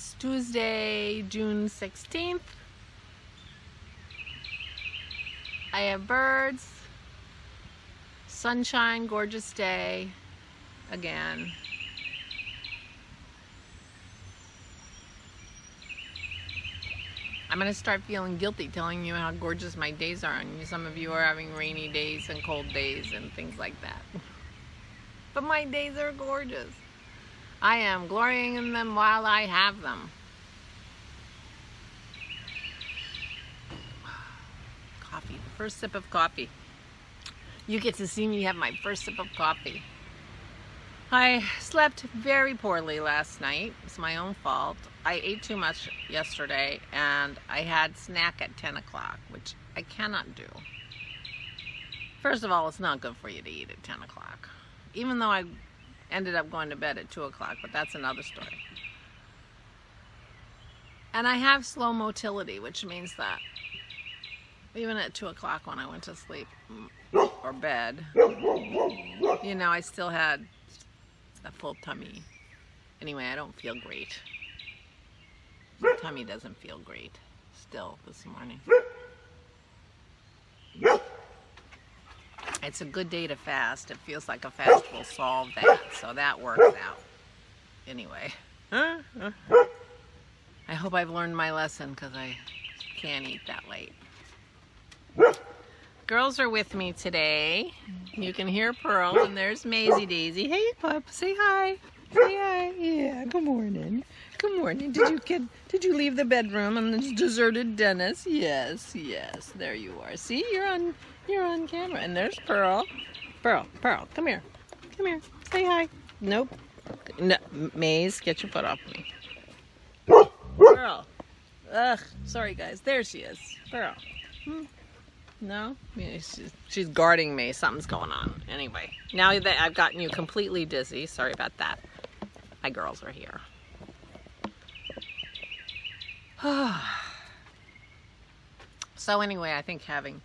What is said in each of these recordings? It's Tuesday, June 16th. I have birds, sunshine, gorgeous day again. I'm gonna start feeling guilty telling you how gorgeous my days are, and some of you are having rainy days and cold days and things like that. But my days are gorgeous. I am glorying in them while I have them. Coffee, first sip of coffee. You get to see me have my first sip of coffee. I slept very poorly last night. It's my own fault. I ate too much yesterday and I had snack at 10 o'clock, which I cannot do. First of all, it's not good for you to eat at 10 o'clock. Even though I ended up going to bed at 2 o'clock, but that's another story. And I have slow motility, which means that even at 2 o'clock when I went to sleep or bed, you know, I still had a full tummy. Anyway, I don't feel great. My tummy doesn't feel great still this morning. It's a good day to fast. It feels like a fast will solve that, so that works out. Anyway, I hope I've learned my lesson because I can't eat that late. Girls are with me today. You can hear Pearl, and there's Maisie Daisy. Hey, pup, say hi. Say hi. Yeah, good morning. Good morning. Did you leave the bedroom and the deserted Dennis? Yes, yes. There you are. See, you're on camera. And there's Pearl. Pearl, come here. Come here. Say hi. Nope. No, Maze, get your foot off me. Pearl. Ugh. Sorry, guys. There she is. Pearl. No? Yeah, she's guarding me. Something's going on. Anyway, now that I've gotten you completely dizzy, sorry about that. My girls are here. So anyway, I think having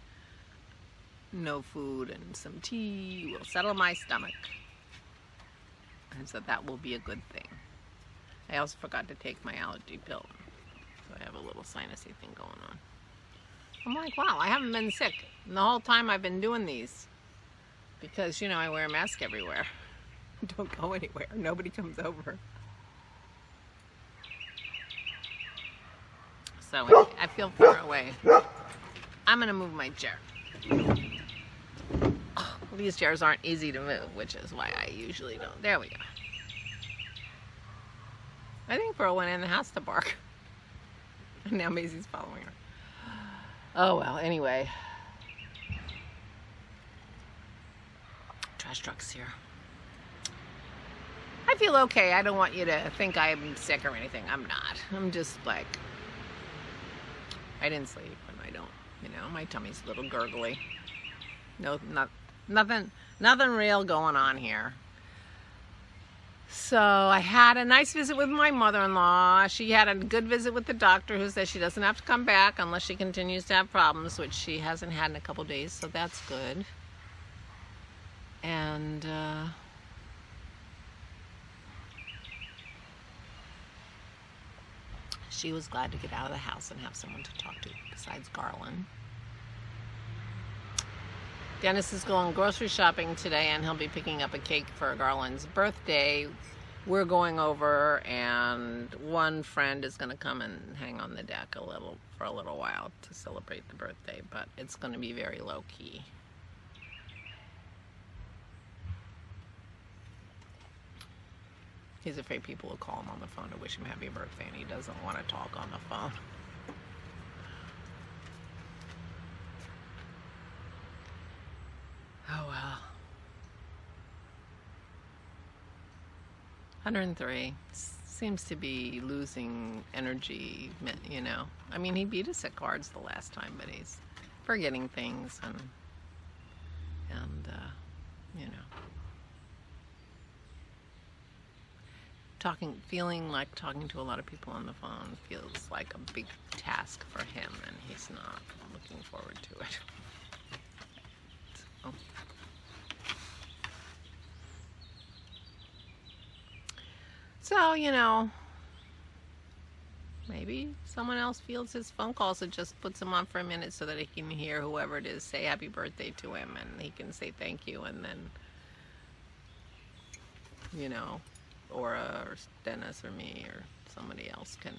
no food and some tea will settle my stomach. And so that will be a good thing. I also forgot to take my allergy pill. So I have a little sinusy thing going on. I'm like, wow, I haven't been sick. And the whole time I've been doing these. Because, you know, I wear a mask everywhere. Don't go anywhere. Nobody comes over. So anyway, I feel far away. I'm going to move my chair. Oh, these chairs aren't easy to move, which is why I usually don't. There we go. I think Pearl went in the house to bark. And now Maisie's following her. Oh well, anyway. Trash truck's here. I feel okay. I don't want you to think I'm sick or anything. I'm not. I'm just like, I didn't sleep and I don't, you know, my tummy's a little gurgly. No, nothing real going on here. So I had a nice visit with my mother-in-law. She had a good visit with the doctor who says she doesn't have to come back unless she continues to have problems, which she hasn't had in a couple days, so that's good. And she was glad to get out of the house and have someone to talk to besides Garland. Dennis is going grocery shopping today and he'll be picking up a cake for Garland's birthday. We're going over and one friend is going to come and hang on the deck for a little while to celebrate the birthday, but it's going to be very low-key. He's afraid people will call him on the phone to wish him happy birthday and he doesn't want to talk on the phone. Oh well. 103 seems to be losing energy, you know. I mean, he beat us at cards the last time, but he's forgetting things and you know, feeling like talking to a lot of people on the phone feels like a big task for him, and he's not looking forward to it. So. So, you know, Maybe someone else fields his phone calls and just puts him on for a minute so that he can hear whoever it is say happy birthday to him, and he can say thank you, and then, you know, Aura or Dennis or me or somebody else can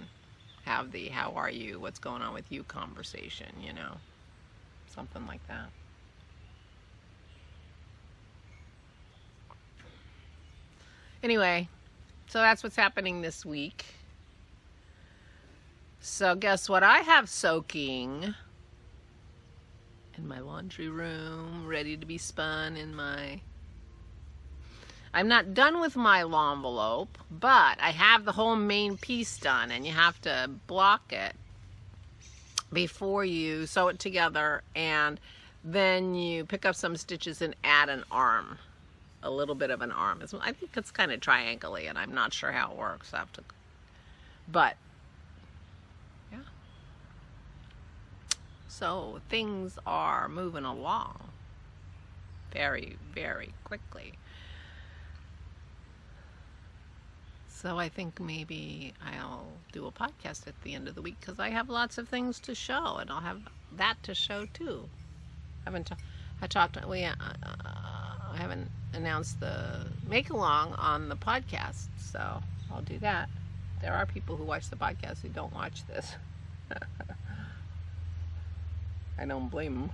have the how are you, what's going on with you conversation, you know, something like that. Anyway, so that's what's happening this week. So guess what I have soaking in my laundry room, ready to be spun in my... I'm not done with my L'Enveloppe, but I have the whole main piece done, and you have to block it before you sew it together, and then you pick up some stitches and add an arm, a little bit of an arm. I think it's kind of triangly, and I'm not sure how it works. I have to, but yeah. So things are moving along very, very quickly. So I think maybe I'll do a podcast at the end of the week because I have lots of things to show, and I'll have that to show too. I haven't announced the make-along on the podcast, so I'll do that. There are people who watch the podcast who don't watch this. I don't blame them.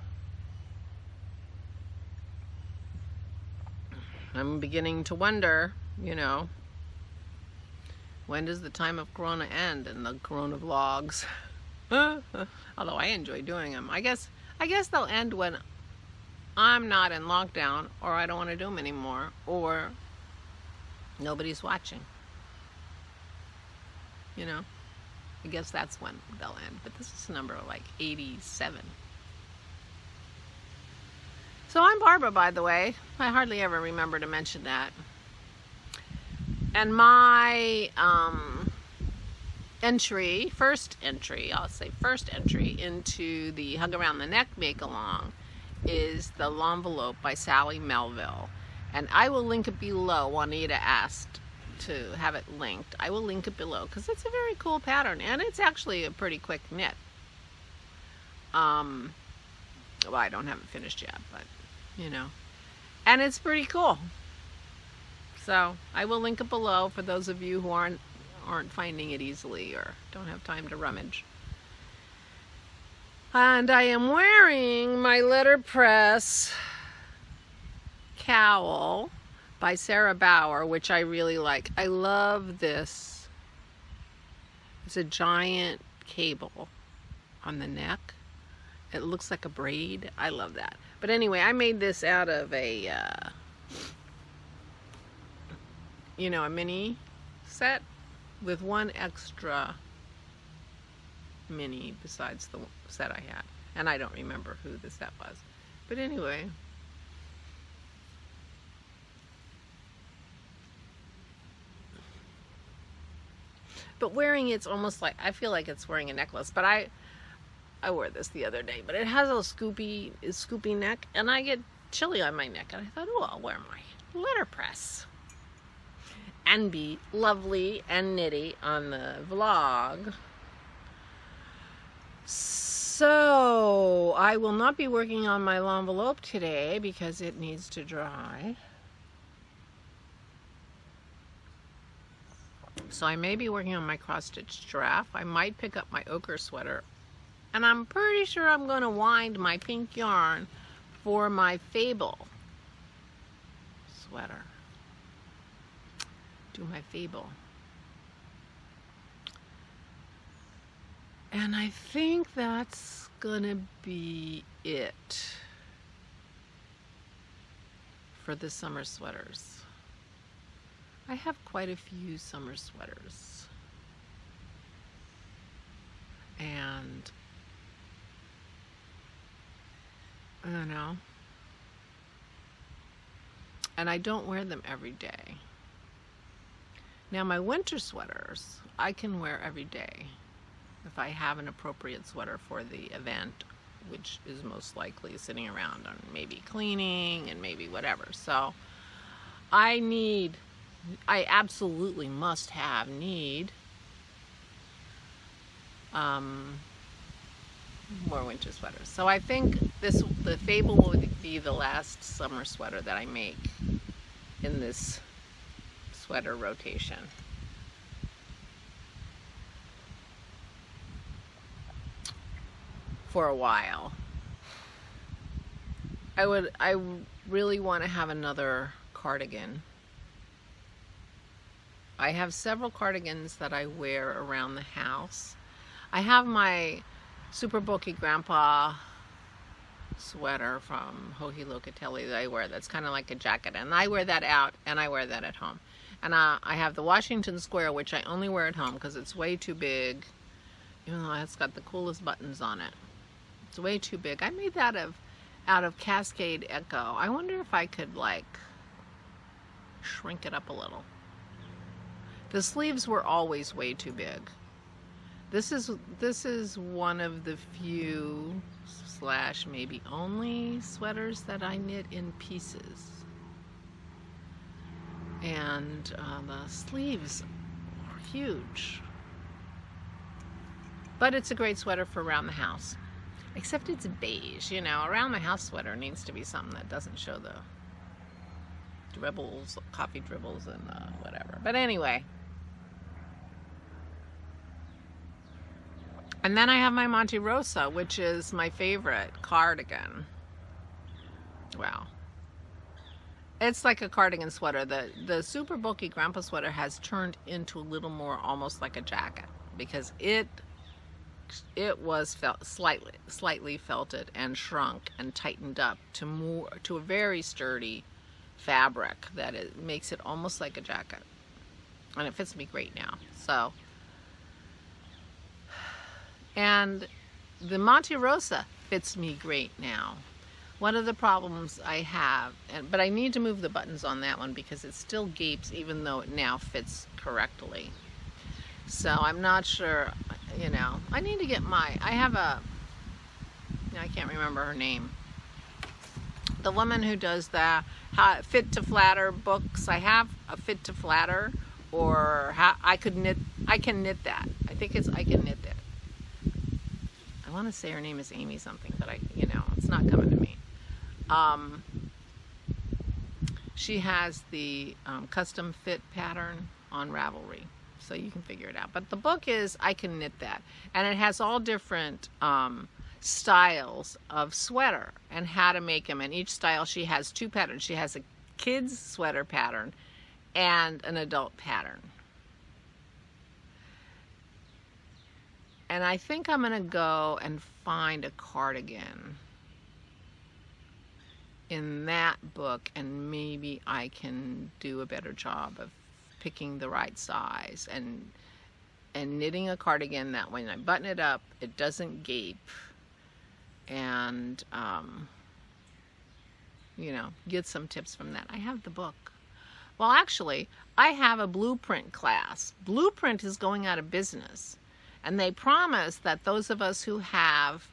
I'm beginning to wonder, you know, when does the time of Corona end and the Corona vlogs? Although I enjoy doing them. I guess they'll end when I'm not in lockdown, or I don't want to do them anymore, or nobody's watching. You know? I guess that's when they'll end. But this is number like 87. So I'm Barbara, by the way. I hardly ever remember to mention that. And my first entry into the Hug Around the Neck Make-Along is the L'Enveloppe by Sally Melville. And I will link it below. Juanita asked to have it linked. I will link it below because it's a very cool pattern, and it's actually a pretty quick knit. Well, I don't have it finished yet, but, you know. And it's pretty cool. So I will link it below for those of you who aren't finding it easily or don't have time to rummage. And I am wearing my Letterpress Cowl by Sarah Bauer, which I really like. I love this. It's a giant cable on the neck. It looks like a braid. I love that. But anyway, I made this out of a... you know, a mini set with one extra mini besides the set I had, and I don't remember who the set was, but anyway, but wearing it's almost like I feel like it's wearing a necklace, but I wore this the other day, but it has a scoopy neck, and I get chilly on my neck, and I thought, oh, I'll wear my Letterpress and be lovely and knitty on the vlog. So I will not be working on my L'Enveloppe today because it needs to dry. So I may be working on my cross-stitch giraffe. I might pick up my ochre sweater, and I'm pretty sure I'm going to wind my pink yarn for my Fable sweater. Do my Fable. And I think that's gonna be it for the summer sweaters. I have quite a few summer sweaters, and I don't know, and I don't wear them every day. Now my winter sweaters, I can wear every day if I have an appropriate sweater for the event, which is most likely sitting around on maybe cleaning and maybe whatever. So I absolutely must have need more winter sweaters. So I think this, the Fable, will be the last summer sweater that I make in this sweater rotation. For a while. I really want to have another cardigan. I have several cardigans that I wear around the house. I have my super bulky grandpa sweater from Hohi Locatelli that I wear. That's kind of like a jacket, and I wear that out, and I wear that at home. And I have the Washington Square, which I only wear at home because it's way too big, even though it's got the coolest buttons on it. It's way too big. I made that out of Cascade Echo. I wonder if I could like shrink it up a little. The sleeves were always way too big. This is one of the few / maybe only sweaters that I knit in pieces. And the sleeves are huge. But it's a great sweater for around the house. Except it's beige, you know. Around the house sweater needs to be something that doesn't show the dribbles, coffee dribbles, and whatever. But anyway. And then I have my Monte Rosa, which is my favorite cardigan. Wow. It's like a cardigan sweater. The super bulky grandpa sweater has turned into a little more almost like a jacket, because it was felt slightly felted and shrunk and tightened up to more to a very sturdy fabric that it makes it almost like a jacket, and it fits me great now. So, and the Monte Rosa fits me great now. One of the problems I have, but I need to move the buttons on that one because it still gapes even though it now fits correctly. So I'm not sure, you know, I need to get my, I have a, I can't remember her name. The woman who does the Fit to Flatter books. I have a Fit to Flatter, or how I could knit, I can knit that. I think it's, I can knit that. I want to say her name is Amy something, but I, you know, it's not coming to me. She has the custom fit pattern on Ravelry. So you can figure it out. But the book is I Can Knit That. And it has all different styles of sweater and how to make them. And each style, she has two patterns. She has a kid's sweater pattern and an adult pattern. And I think I'm going to go and find a cardigan in that book. And maybe I can do a better job of picking the right size and knitting a cardigan that when I button it up, it doesn't gape, and you know, get some tips from that. I have the book. Well, actually, I have a Blueprint class. Blueprint is going out of business, and they promise that those of us who have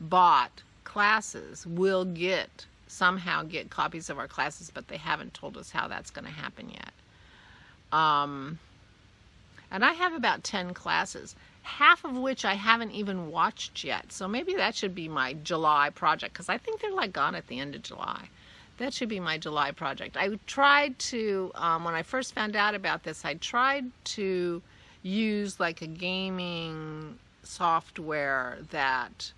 bought classes will get somehow get copies of our classes, but they haven't told us how that's going to happen yet. And I have about 10 classes, half of which I haven't even watched yet. So maybe that should be my July project, because I think they're like gone at the end of July. That should be my July project. I tried to, when I first found out about this, I tried to use like a gaming software that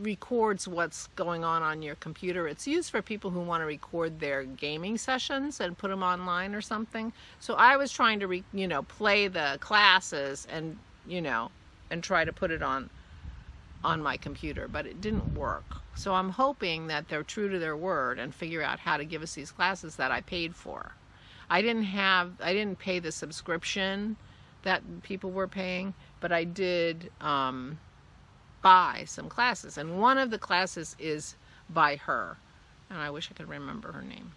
records what's going on your computer. It's used for people who want to record their gaming sessions and put them online or something. So I was trying to, you know, play the classes and, you know, and try to put it on my computer, but it didn't work. So I'm hoping that they're true to their word and figure out how to give us these classes that I paid for. I didn't pay the subscription that people were paying, but I did, buy some classes, and one of the classes is by her, and I wish I could remember her name.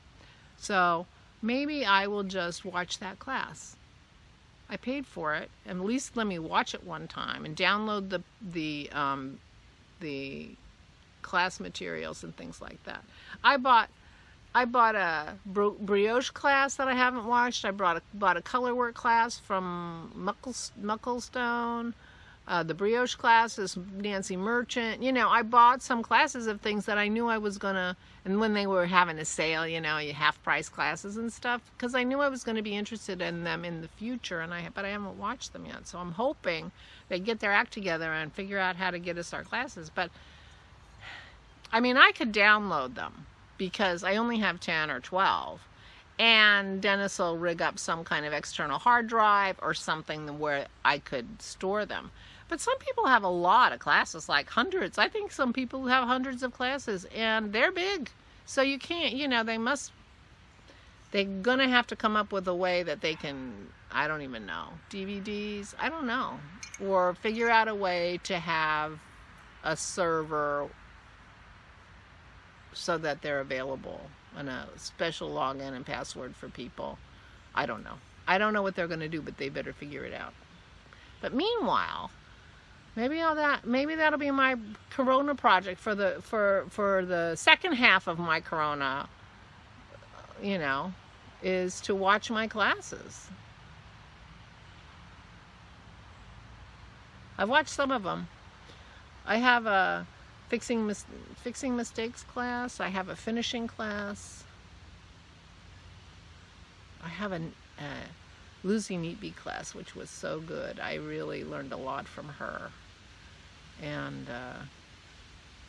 So maybe I will just watch that class. I paid for it, and at least let me watch it one time and download the class materials and things like that. I bought a brioche class that I haven't watched. I bought a color work class from Mucklestone. The brioche classes, Nancy Merchant. You know, I bought some classes of things that I knew I was gonna, and when they were having a sale, you know, you half-price classes and stuff, because I knew I was gonna be interested in them in the future, and but I haven't watched them yet, so I'm hoping they get their act together and figure out how to get us our classes. But I mean, I could download them because I only have 10 or 12. And Dennis will rig up some kind of external hard drive or something where I could store them. But some people have a lot of classes, like hundreds. I think some people have hundreds of classes, and they're big. So you can't, you know, they're going to have to come up with a way that they can, I don't even know, DVDs, I don't know. Or figure out a way to have a server so that they're available on a special login and password for people. I don't know. I don't know what they're going to do, but they better figure it out. But meanwhile, maybe that'll be my Corona project for the second half of my Corona, you know, is to watch my classes. I've watched some of them. I have a fixing mistakes class. I have a finishing class. I have a Lucy Neatby class, which was so good. I really learned a lot from her. And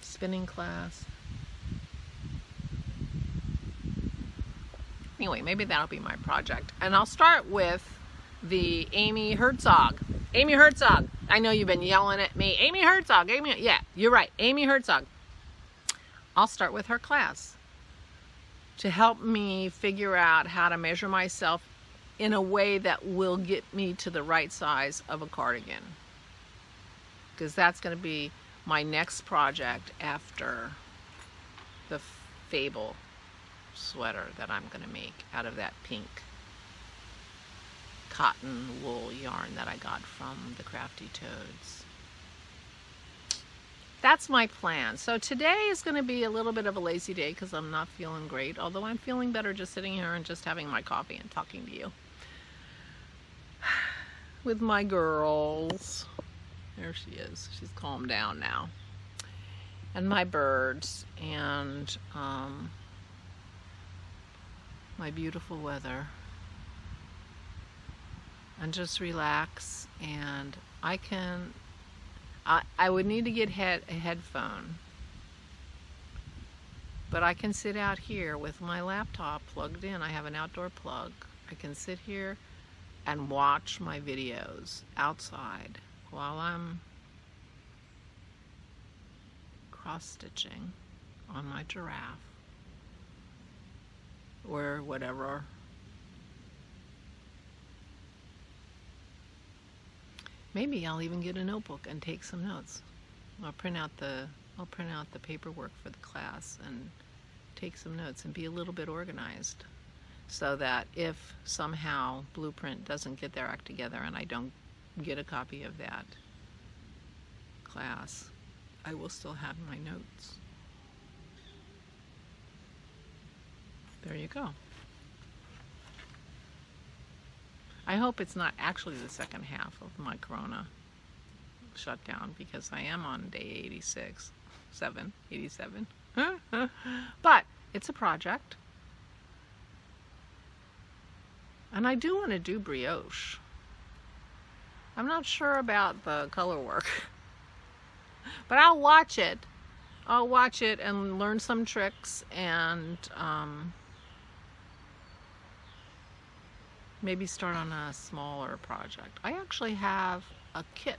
spinning class. Anyway, maybe that'll be my project. And I'll start with the Amy Herzog. Amy Herzog. I know you've been yelling at me. Amy Herzog. Amy. Yeah, you're right. Amy Herzog. I'll start with her class to help me figure out how to measure myself in a way that will get me to the right size of a cardigan. Because that's going to be my next project after the Fable sweater that I'm going to make out of that pink cotton wool yarn that I got from the Crafty Toads. That's my plan. So today is going to be a little bit of a lazy day because I'm not feeling great, although I'm feeling better just sitting here and just having my coffee and talking to you with my girls. There she is. She's calmed down now. And my birds and my beautiful weather. And just relax, and I would need to get a headphone, but I can sit out here with my laptop plugged in. I have an outdoor plug. I can sit here and watch my videos outside while I'm cross-stitching on my giraffe or whatever. Maybe I'll even get a notebook and take some notes. I'll print out the paperwork for the class and take some notes and be a little bit organized, so that if somehow Blueprint doesn't get their act together and I don't get a copy of that class, I will still have my notes. There you go. I hope it's not actually the second half of my Corona shutdown, because I am on day 87. But it's a project. And I do want to do brioche. I'm not sure about the color work, but I'll watch it. I'll watch it and learn some tricks, and maybe start on a smaller project. I actually have a kit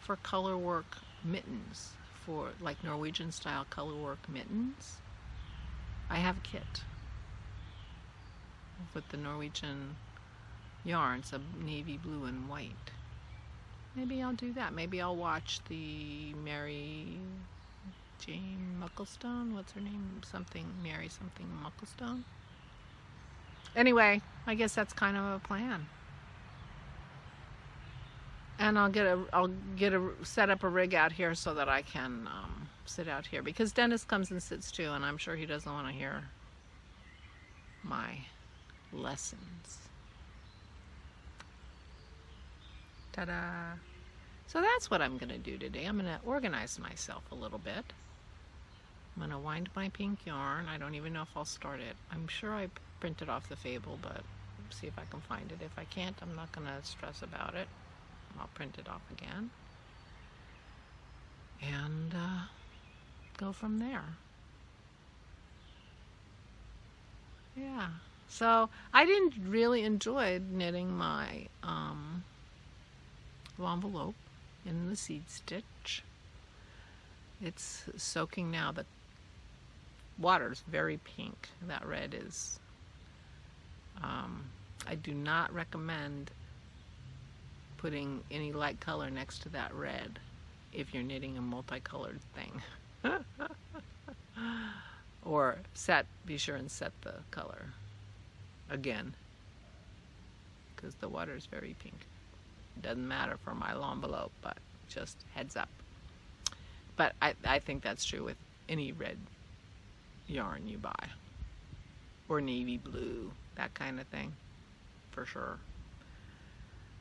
for color work mittens, for like Norwegian style color work mittens. I have a kit with the Norwegian yarns of navy blue and white. Maybe I'll do that. Maybe I'll watch the Mary Jane Mucklestone. What's her name? Something Mary something Mucklestone. Anyway, I guess that's kind of a plan. And I'll set up a rig out here so that I can sit out here, because Dennis comes and sits too, and I'm sure he doesn't want to hear my lessons. Ta-da! So that's what I'm going to do today. I'm going to organize myself a little bit. I'm going to wind my pink yarn. I don't even know if I'll start it. I'm sure I printed off the fable, but see if I can find it. If I can't, I'm not going to stress about it. I'll print it off again and go from there. Yeah, so I didn't really enjoy knitting my L'Enveloppe in the seed stitch. It's soaking now. The water's very pink. That red is... I do not recommend putting any light color next to that red if you're knitting a multicolored thing. Or be sure and set the color again, because the water is very pink. It doesn't matter for my L'Enveloppe, but just heads up. But I think that's true with any red yarn you buy, or navy blue, that kind of thing, for sure.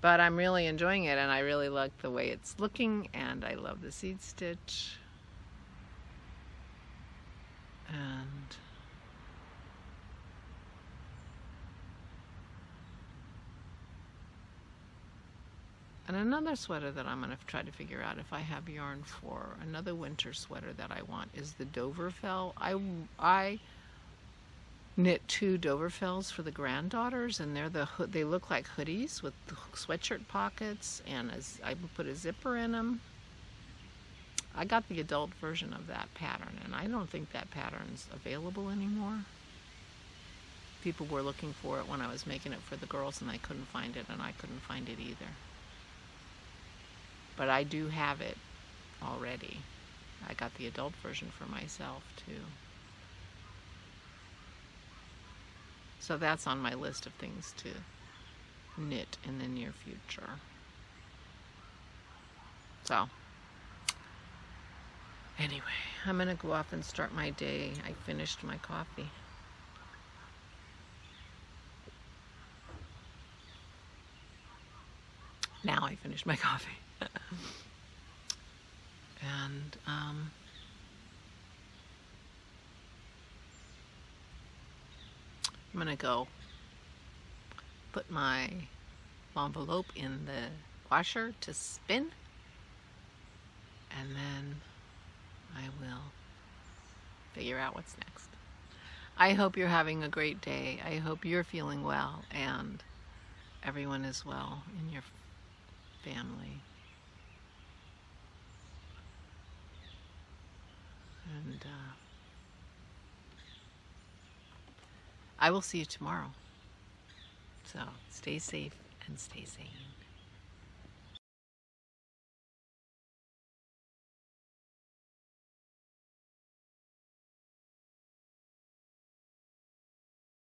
But I'm really enjoying it, and I really like the way it's looking, and I love the seed stitch. And another sweater that I'm going to try to figure out if I have yarn for, another winter sweater that I want, is the Doverfjell. I knit two Doverfjells for the granddaughters, and they look like hoodies with sweatshirt pockets, and I put a zipper in them. I got the adult version of that pattern, and I don't think that pattern's available anymore. People were looking for it when I was making it for the girls, and they couldn't find it, and I couldn't find it either. But I do have it already. I got the adult version for myself, too. So that's on my list of things to knit in the near future. So... anyway, I'm gonna go off and start my day. I finished my coffee. Now I finished my coffee. And I'm gonna go put my L'Enveloppe in the washer to spin, and then I will figure out what's next. I hope you're having a great day. I hope you're feeling well and everyone is well in your family. And I will see you tomorrow. So stay safe and stay sane.